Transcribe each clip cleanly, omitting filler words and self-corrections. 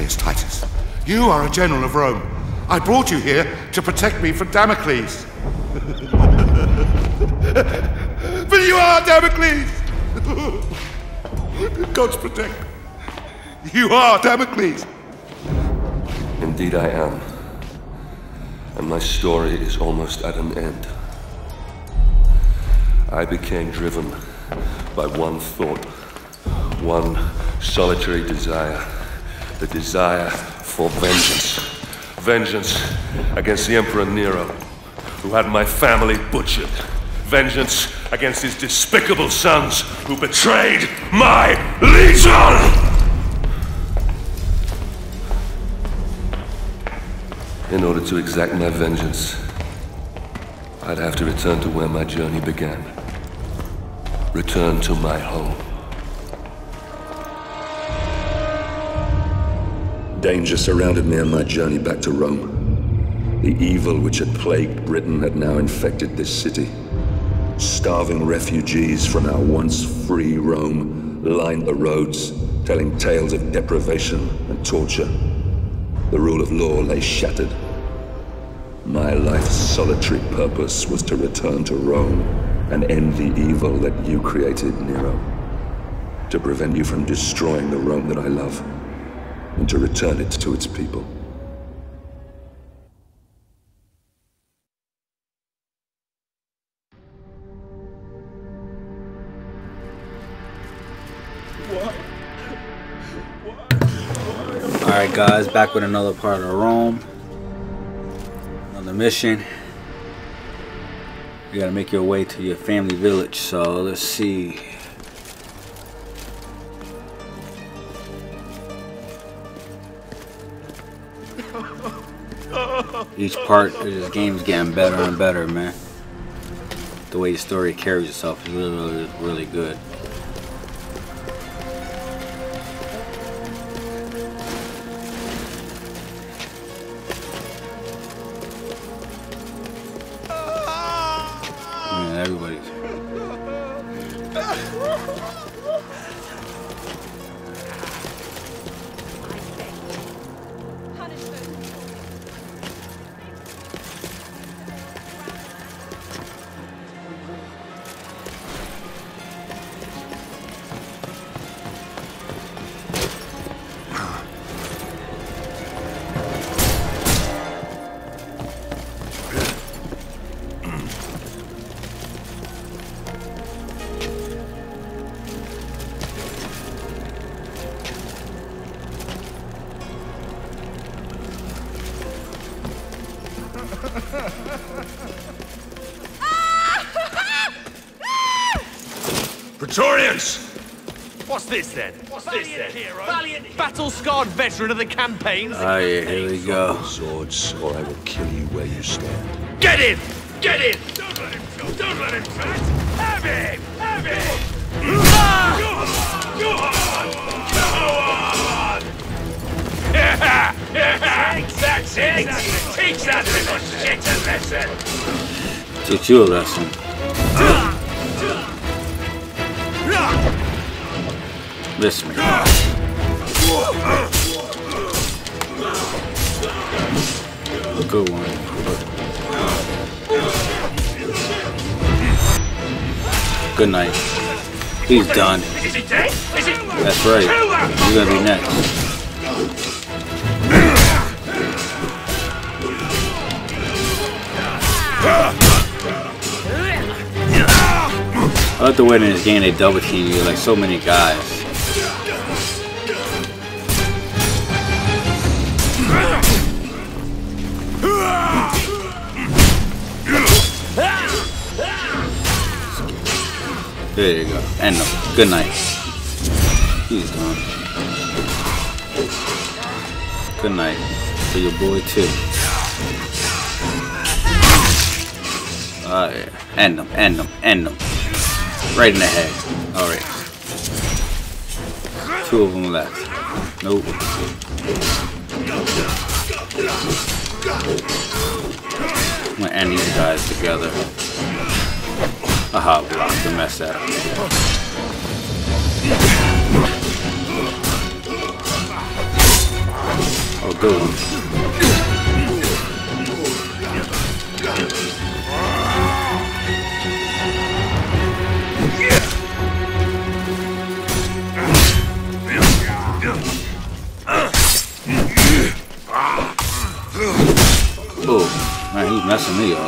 Marius Titus, you are a general of Rome. I brought you here to protect me from Damocles. But you are Damocles! God's protect. You are Damocles! Indeed I am. And my story is almost at an end. I became driven by one thought, one solitary desire, the desire for vengeance. Vengeance against the Emperor Nero, who had my family butchered. Vengeance against his despicable sons, who betrayed my legion! In order to exact my vengeance, I'd have to return to where my journey began. Return to my home. Danger surrounded me on my journey back to Rome. The evil which had plagued Britain had now infected this city. Starving refugees from our once free Rome lined the roads, telling tales of deprivation and torture. The rule of law lay shattered. My life's solitary purpose was to return to Rome and end the evil that you created, Nero. To prevent you from destroying the Rome that I love, and to return it to its people. Alright guys, back with another part of Rome. Another mission. You gotta make your way to your family village, so let's see. Each part of this game's getting better and better, man. The way the story carries itself is really good. Man, everybody's... Praetorians! What's this then? What's this then? Valiant battle-scarred veteran of the campaigns. Oh yeah, here we go. Swords, or I will kill you where you stand. Get him! Get him! Don't let him go! Don't let him fight! Have him! Have him! Go on! Go on! Yeah! Yeah! That's it! Teach that little shit a lesson! Teach you a lesson. Miss me. Good one. Good night. He's done. That's right. You're gonna be next. I love the way in this game they double team you like so many guys. There you go. End them. Good night. He's gone. Good night for your boy too. Yeah. End them. End them. End them. Right in the head. Alright. Two of them left. Nope. I'm gonna end these guys together. Aha, blocked the mess out of me. go. Messing me up.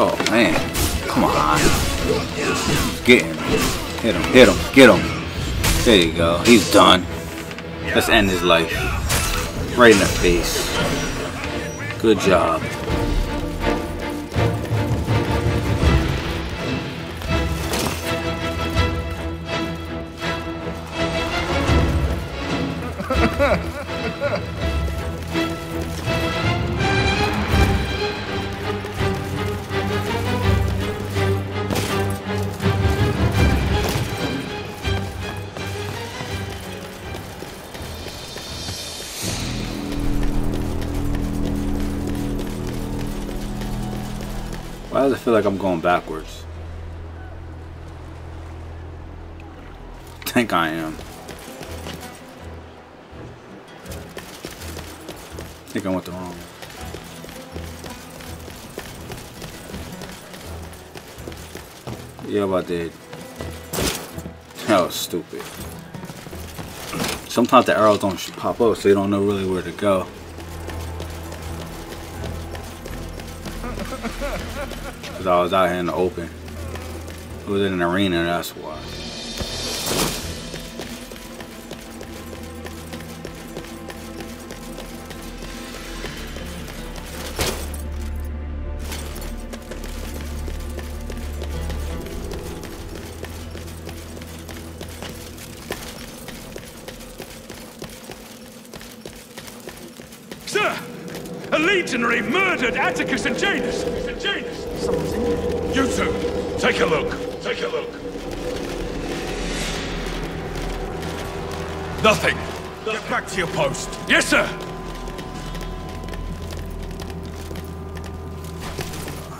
Oh man, come on. Get him. Hit him, hit him, get him. There you go, he's done. Let's end his life. Right in the face. Good job. Why does it feel like I'm going backwards? I think I am. I think I went the wrong way. Yeah, I did. That was stupid. Sometimes the arrows don't pop up, so you don't know really where to go. Cause I was out here in the open. It was in an arena, that's why. Sir! A legionary murdered Atticus and Janus! Someone's in there. You two, take a look. Take a look. Nothing. Get back to your post. Yes, sir.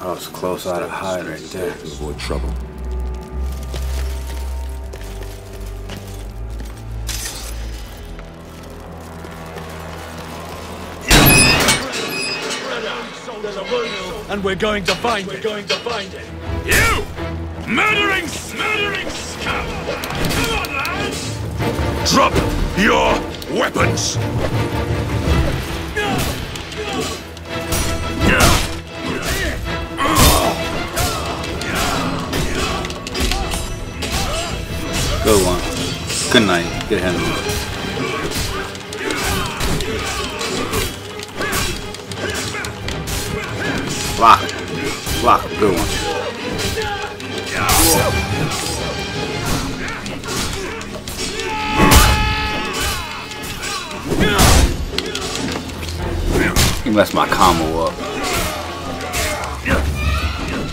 I was close out of hide right there. To avoid trouble. And we're going to find it. You! Murdering scum! Come on, lads! Drop your weapons! Go on. Good night. Good handling. Lock him. Lock him. Good one. He messed my combo up. Got him.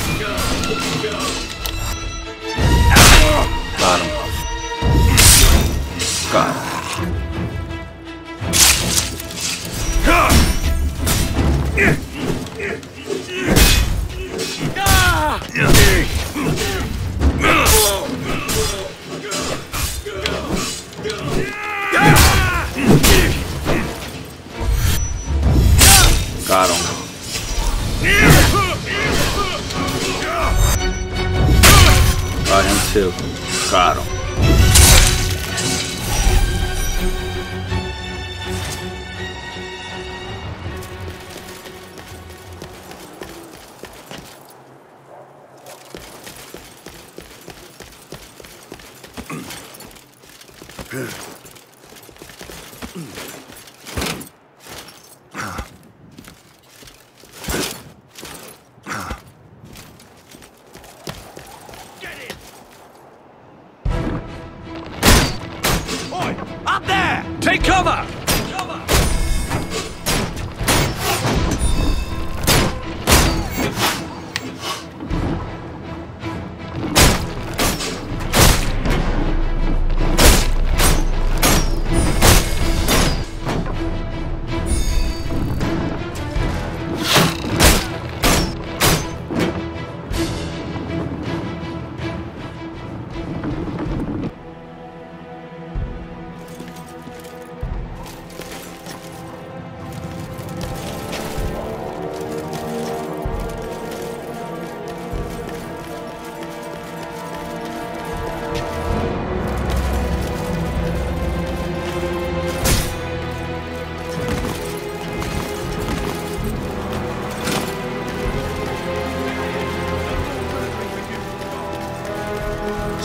Got him. Got him.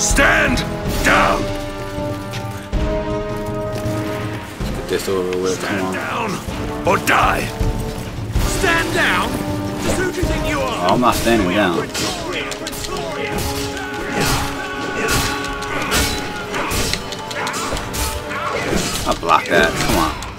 Stand down! Let's get this over with. Stand down or die! Stand down? Just who do you think you are? I'm not standing down. I'll block that. Come on.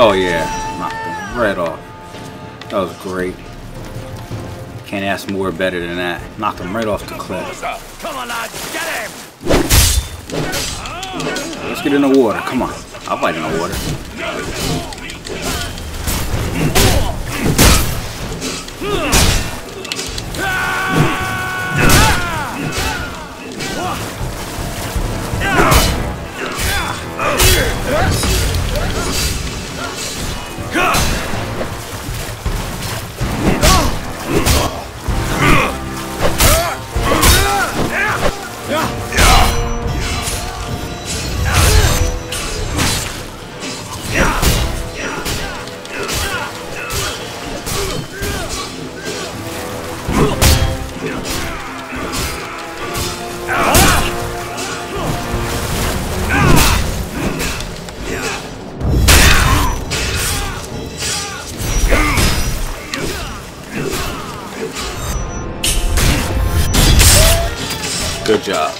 Oh yeah, knocked him right off. That was great. Can't ask more better than that. Knocked him right off the cliff. Come on, lads, get him! Let's get in the water. Come on, I'll fight in the water. Good job.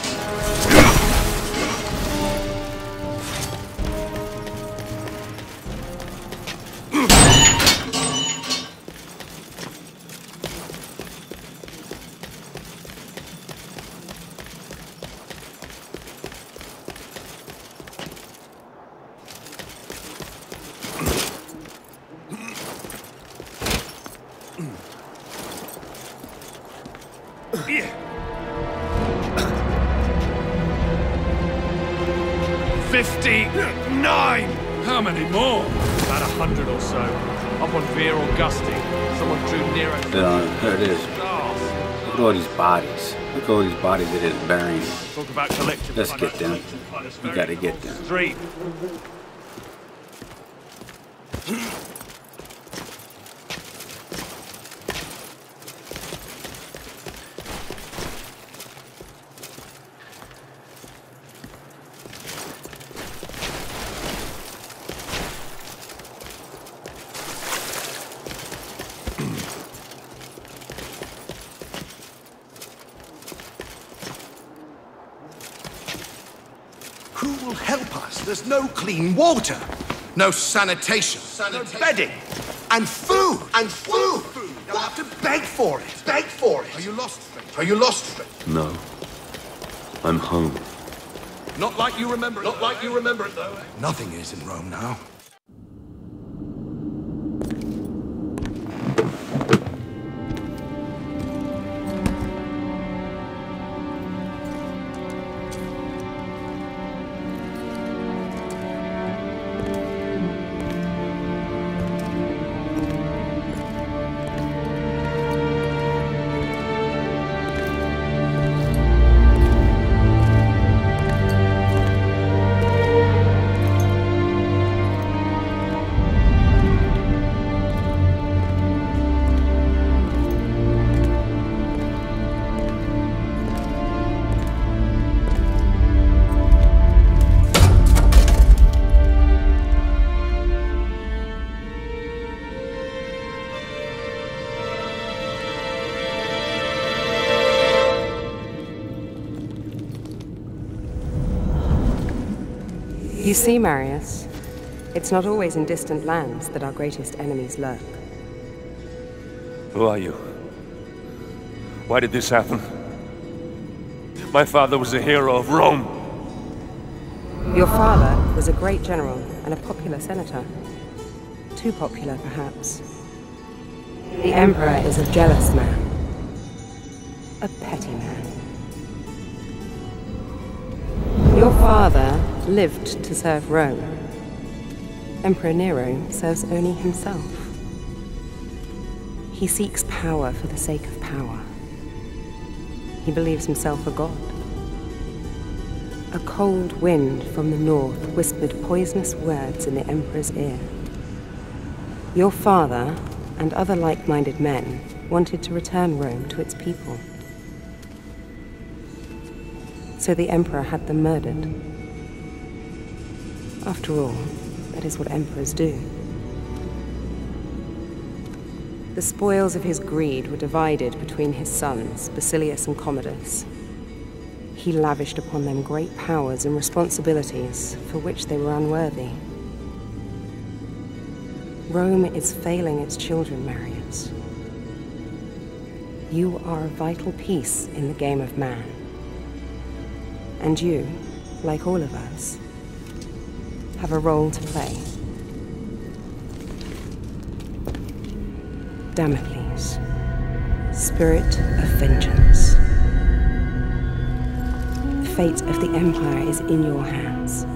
All these bodies that is burying. Let's get them. You gotta get them. There's no clean water, no sanitation, no bedding, and food, food. You'll have to beg for it, Are you lost, friend? No, I'm home. Not like you remember it. Though. Nothing is in Rome now. You see, Marius, it's not always in distant lands that our greatest enemies lurk. Who are you? Why did this happen? My father was a hero of Rome. Your father was a great general and a popular senator. Too popular, perhaps. The Emperor is a jealous man. A petty man. Your father lived to serve Rome. Emperor Nero serves only himself. He seeks power for the sake of power. He believes himself a god. A cold wind from the north whispered poisonous words in the Emperor's ear. Your father and other like-minded men wanted to return Rome to its people. So the Emperor had them murdered. After all, that is what emperors do. The spoils of his greed were divided between his sons, Basilius and Commodus. He lavished upon them great powers and responsibilities for which they were unworthy. Rome is failing its children, Marius. You are a vital piece in the game of man. And you, like all of us, have a role to play. Damocles, spirit of vengeance. The fate of the Empire is in your hands.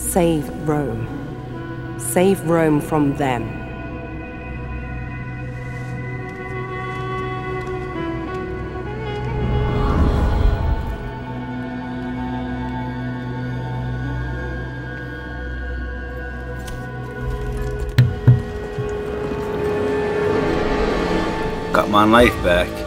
Save Rome. Save Rome from them. Got my life back.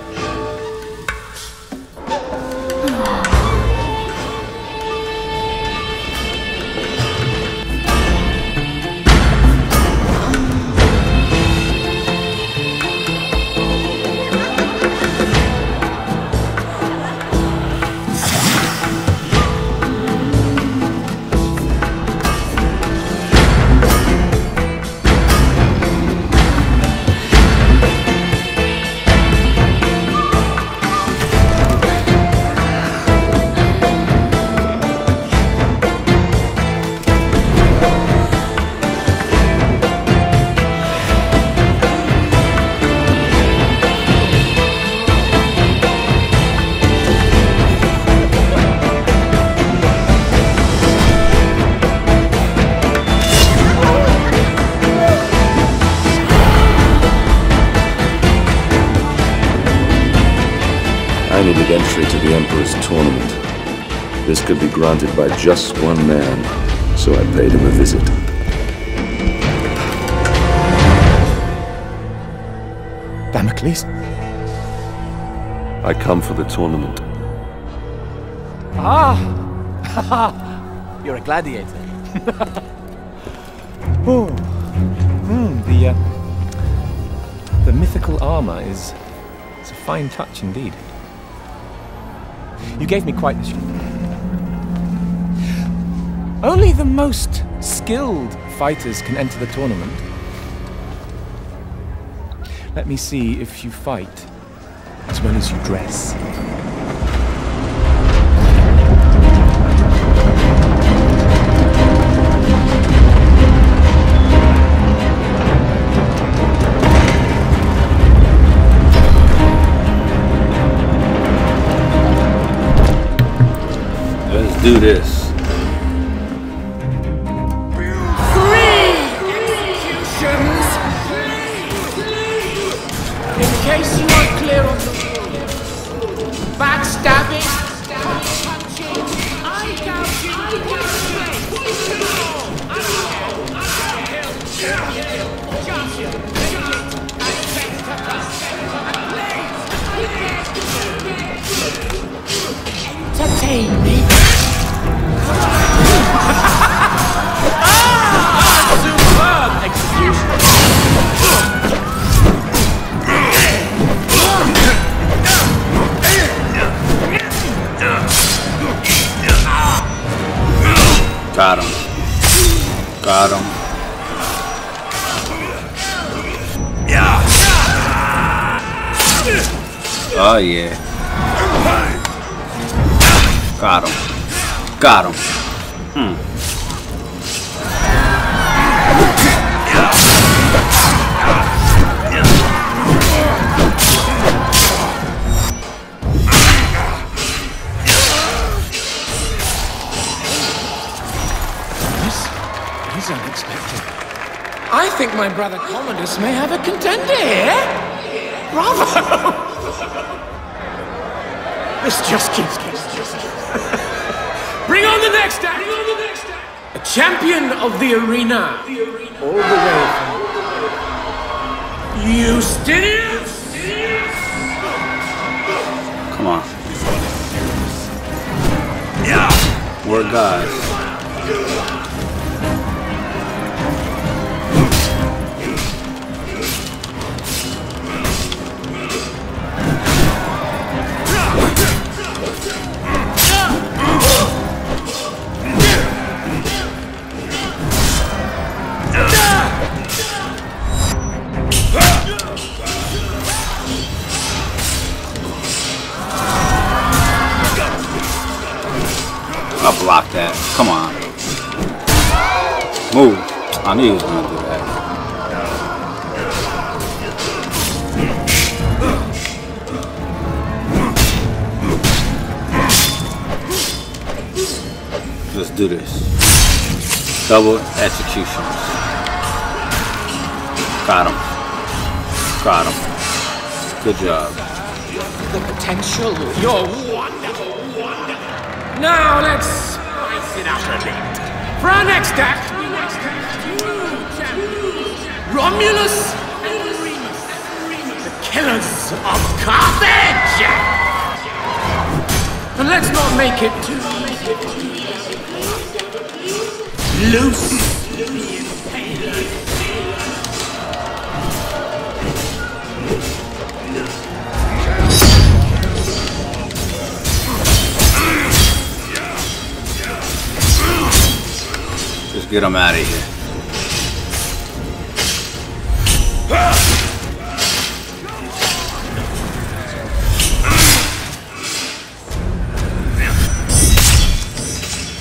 I needed entry to the Emperor's tournament. This could be granted by just one man, so I paid him a visit. Damocles? I come for the tournament. Ah! You're a gladiator. Oh. The mythical armor is a fine touch indeed. You gave me quite the show. Only the most skilled fighters can enter the tournament. Let me see if you fight as well as you dress. Do this. 3 executions! In case you are clear on the rules, backstabbing, punching, eye-gouging, entertain me. Got him. Got him. Oh yeah. Got him. Got him. You I think my brother Commodus may have a contender here. Bravo! This just keeps Bring on the next act! A champion of the arena. All the way. Eustidius! Come on. Yeah. We're gods. I blocked that. Come on. Move. I knew he was gonna do that. Let's do this. Double executions. Got him. Got him. Good job. The potential. You're wonderful. Now let's spice it up a bit. For our next act, Romulus and Remus, the killers of Carthage. And let's not make it too loose. Just get him out of here.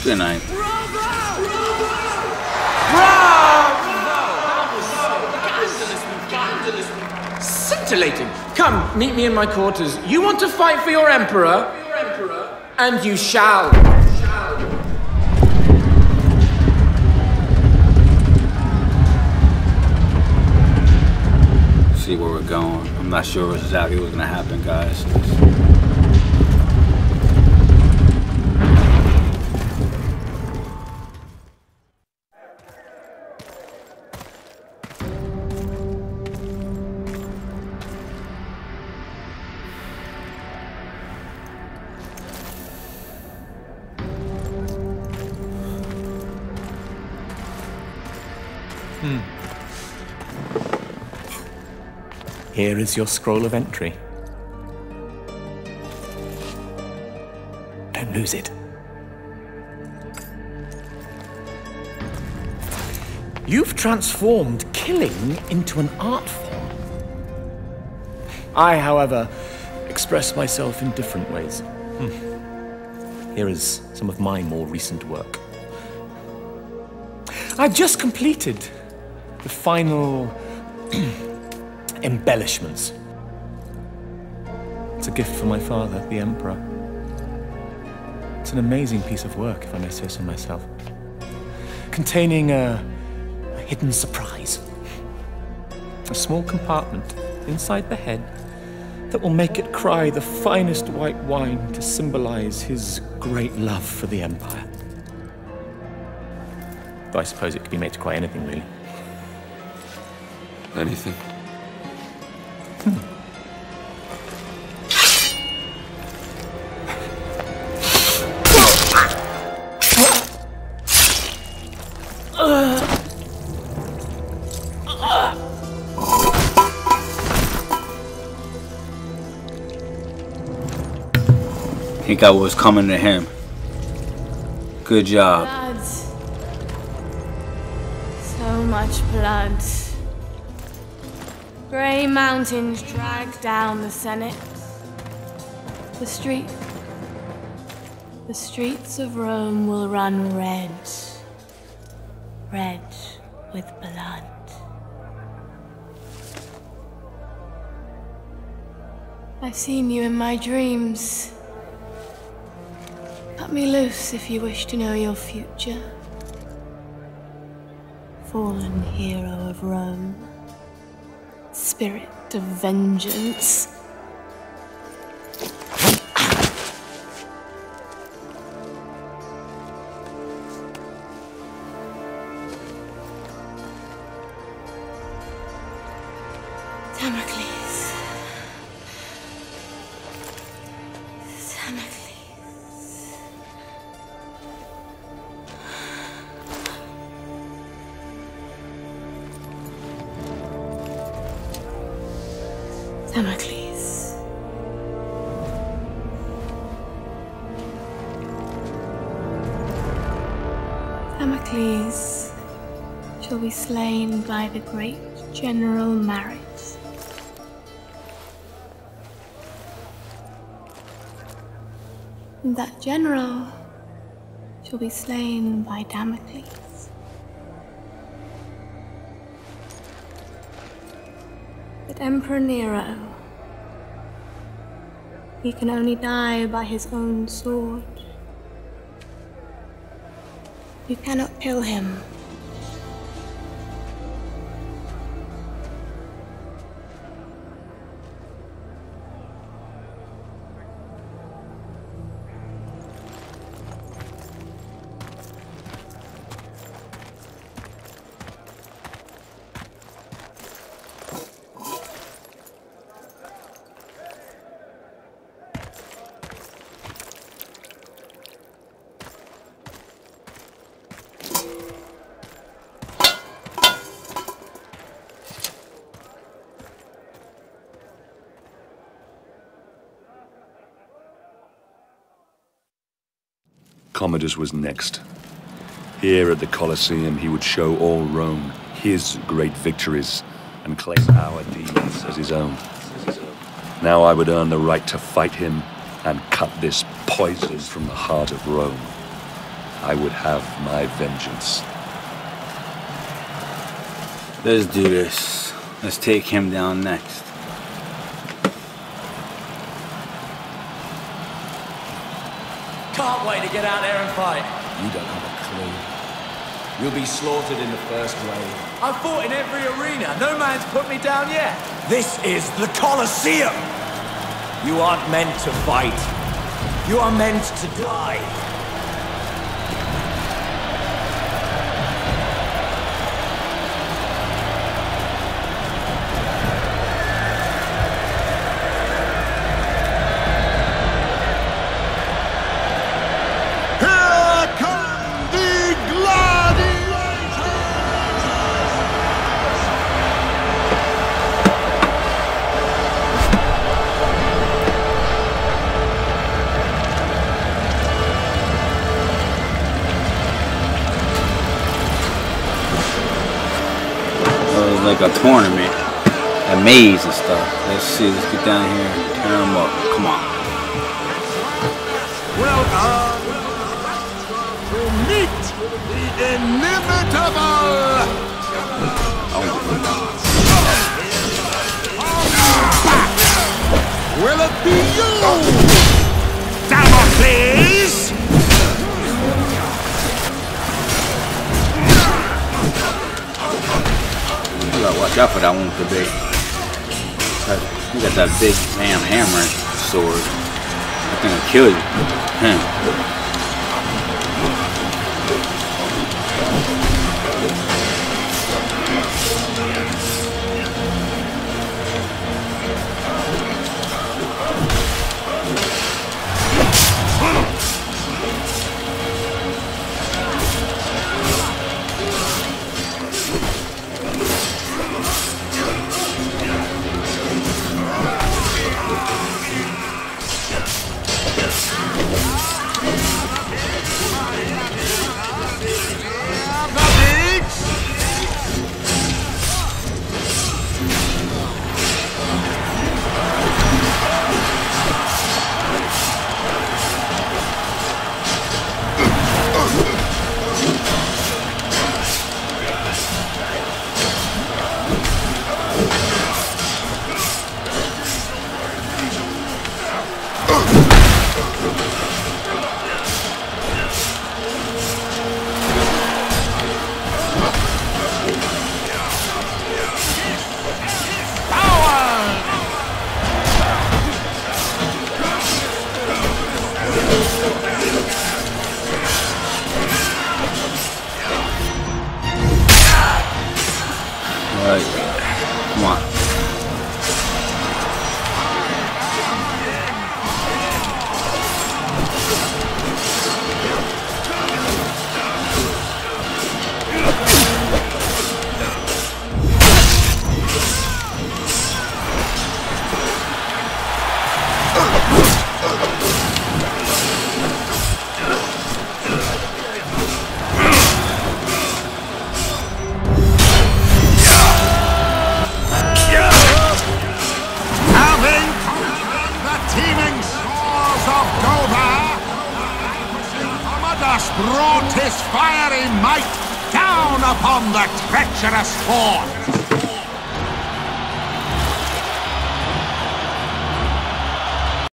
Good night. Bravo! Scintillating. Come, meet me in my quarters. You want to fight for your emperor? And you shall. See where we're going. I'm not sure what's exactly what's gonna happen, guys. Here is your scroll of entry. Don't lose it. You've transformed killing into an art form. I, however, express myself in different ways. Here is some of my more recent work. I've just completed the final embellishments. It's a gift for my father, the Emperor. It's an amazing piece of work, if I may say so myself, containing a hidden surprise. A small compartment inside the head that will make it cry the finest white wine to symbolize his great love for the Empire. Though I suppose it could be made to cry anything, really. Anything? I think I was coming to him. Good job. Blood. So much blood. Grey mountains drag down the Senate. The streets of Rome will run red. Red with blood. I've seen you in my dreams. Cut me loose if you wish to know your future. fallen hero of Rome, spirit of vengeance. Damocles. Damocles shall be slain by the great general Marius. And that general shall be slain by Damocles. Emperor Nero, he can only die by his own sword. You cannot kill him. Commodus was next. Here at the Colosseum, he would show all Rome his great victories and claim our deeds as his own. Now I would earn the right to fight him and cut this poison from the heart of Rome. I would have my vengeance. Let's do this. Let's take him down next. Can't wait to get out there and fight. You don't have a clue. You'll be slaughtered in the first wave. I've fought in every arena. No man's put me down yet. This is the Colosseum. You aren't meant to fight. You are meant to die. Like a tournament, a maze and stuff. Let's see, let's get down here and tear them up. Come on. Welcome to meet the inimitable. Oh. Will it be you? Damocles! You gotta watch out for that one with the big. You got that big damn hammer sword. That's gonna kill you. brought his fiery might down upon the treacherous horn.